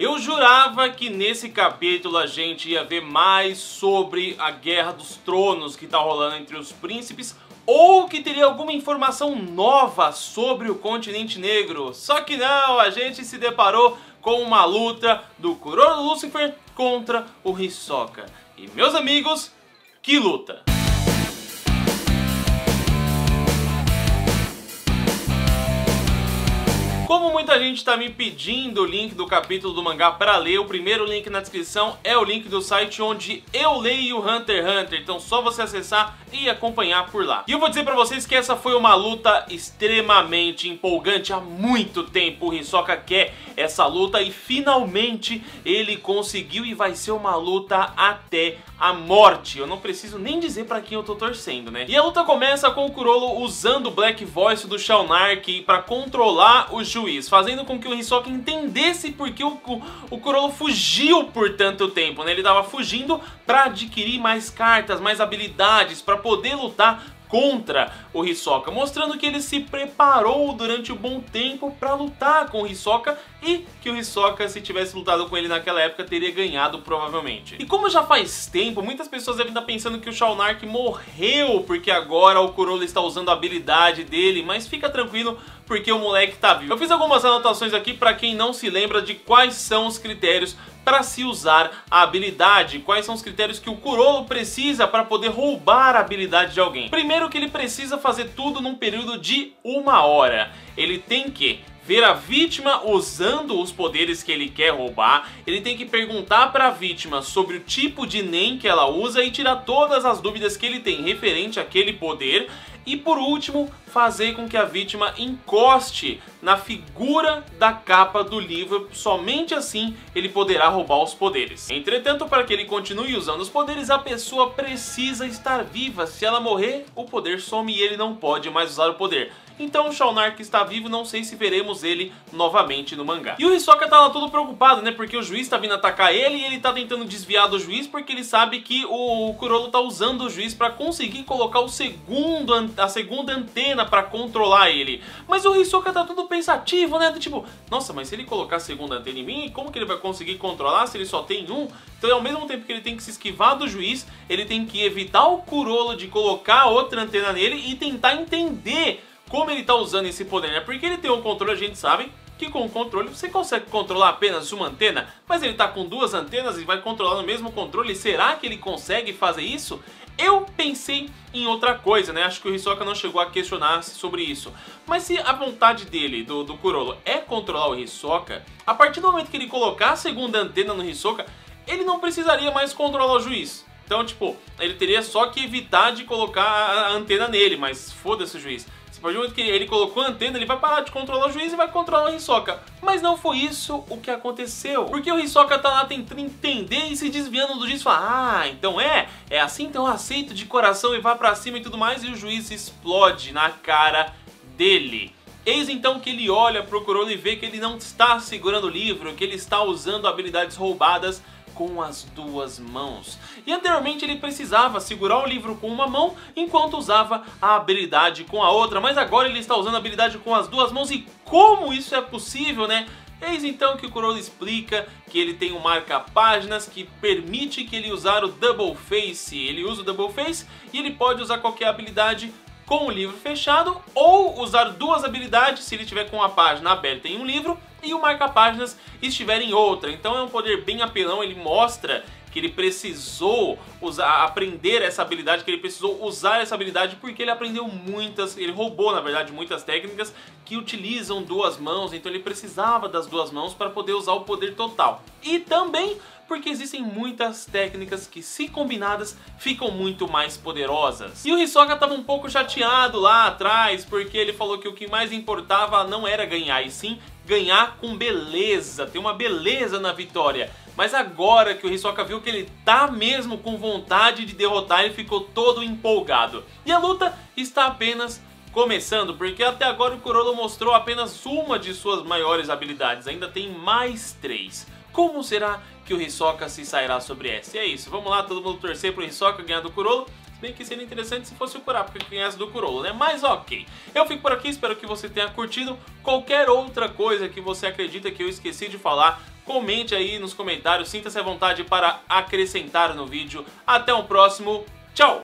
Eu jurava que nesse capítulo a gente ia ver mais sobre a Guerra dos Tronos que tá rolando entre os príncipes, ou que teria alguma informação nova sobre o continente negro. Só que não, a gente se deparou com uma luta do Chrollo Lucilfer contra o Hisoka. E meus amigos, que luta! Como muita gente está me pedindo o link do capítulo do mangá para ler, o primeiro link na descrição é o link do site onde eu leio Hunter x Hunter, então só você acessar e acompanhar por lá. E eu vou dizer para vocês que essa foi uma luta extremamente empolgante. Há muito tempo o Hisoka quer essa luta e finalmente ele conseguiu, e vai ser uma luta até a morte. Eu não preciso nem dizer para quem eu tô torcendo, né? E a luta começa com o Chrollo usando o Black Voice do Shalnark para controlar os juiz, fazendo com que o Hisoka entendesse porque o Chrollo fugiu por tanto tempo, né? Ele tava fugindo para adquirir mais cartas, mais habilidades, para poder lutar contra o Hisoka, mostrando que ele se preparou durante um bom tempo para lutar com o Hisoka e que o Hisoka, se tivesse lutado com ele naquela época, teria ganhado provavelmente. E como já faz tempo, muitas pessoas devem estar pensando que o Shalnark morreu porque agora o Chrollo está usando a habilidade dele, mas fica tranquilo porque o moleque tá vivo. Eu fiz algumas anotações aqui para quem não se lembra de quais são os critérios para se usar a habilidade, quais são os critérios que o Chrollo precisa para poder roubar a habilidade de alguém. Primeiro, que ele precisa fazer tudo num período de 1 hora. Ele tem que ver a vítima usando os poderes que ele quer roubar, ele tem que perguntar para a vítima sobre o tipo de Nen que ela usa e tirar todas as dúvidas que ele tem referente àquele poder, e por último, fazer com que a vítima encoste na figura da capa do livro, somente assim ele poderá roubar os poderes. Entretanto, para que ele continue usando os poderes, a pessoa precisa estar viva. Se ela morrer, o poder some e ele não pode mais usar o poder. Então o Shalnark está vivo, não sei se veremos ele novamente no mangá. E o Hisoka tá lá todo preocupado, né? Porque o juiz tá vindo atacar ele e ele tá tentando desviar do juiz porque ele sabe que o Chrollo tá usando o juiz para conseguir colocar a segunda antena para controlar ele. Mas o Hisoka tá todo pensativo, né? Tipo, nossa, mas se ele colocar a segunda antena em mim, como que ele vai conseguir controlar se ele só tem um? Então ao mesmo tempo que ele tem que se esquivar do juiz, ele tem que evitar o Chrollo de colocar outra antena nele e tentar entender como ele tá usando esse poder, né? Porque ele tem um controle, a gente sabe que com o controle você consegue controlar apenas uma antena, mas ele tá com 2 antenas e vai controlar no mesmo controle. Será que ele consegue fazer isso? Eu pensei em outra coisa, né? Acho que o Hisoka não chegou a questionar sobre isso. Mas se a vontade dele, do Chrollo, é controlar o Hisoka, a partir do momento que ele colocar a segunda antena no Hisoka, ele não precisaria mais controlar o juiz. Então, tipo, ele teria só que evitar de colocar a antena nele, mas foda-se o juiz. A partir do momento que ele colocou a antena, ele vai parar de controlar o juiz e vai controlar o Hisoka. Mas não foi isso o que aconteceu. Porque o Hisoka tá lá tentando entender e se desviando do juiz. Fala, ah, então é assim, então eu aceito de coração e vá pra cima e tudo mais. E o juiz explode na cara dele. Eis então que ele olha, procurou e vê que ele não está segurando o livro, que ele está usando habilidades roubadas com as 2 mãos. E anteriormente ele precisava segurar o livro com 1 mão enquanto usava a habilidade com a outra, mas agora ele está usando a habilidade com as 2 mãos. E como isso é possível, né? Eis então que o Chrollo explica que ele tem um marca-páginas que permite que ele usar o Double Face. Ele usa o Double Face e ele pode usar qualquer habilidade com o livro fechado, ou usar 2 habilidades se ele tiver com a página aberta em um livro e o marca-páginas estiver em outra. Então é um poder bem apelão, ele mostra que ele precisou aprender essa habilidade, que ele precisou usar essa habilidade porque ele aprendeu muitas, ele roubou na verdade muitas técnicas que utilizam 2 mãos, então ele precisava das 2 mãos para poder usar o poder total. E também porque existem muitas técnicas que, se combinadas, ficam muito mais poderosas. E o Hisoka estava um pouco chateado lá atrás, porque ele falou que o que mais importava não era ganhar, e sim ganhar com beleza, ter uma beleza na vitória. Mas agora que o Hisoka viu que ele tá mesmo com vontade de derrotar, ele ficou todo empolgado. E a luta está apenas começando, porque até agora o Chrollo mostrou apenas uma de suas maiores habilidades, ainda tem mais 3. Como será que o Hisoka se sairá sobre essa? E é isso, vamos lá, todo mundo torcer pro Hisoka ganhar do Chrollo. Se bem que seria interessante se fosse o Kurapika que ganhasse do Chrollo, né? Mas ok, eu fico por aqui, espero que você tenha curtido. Qualquer outra coisa que você acredita que eu esqueci de falar, Comente aí nos comentários, sinta-se à vontade para acrescentar no vídeo. Até o próximo, tchau!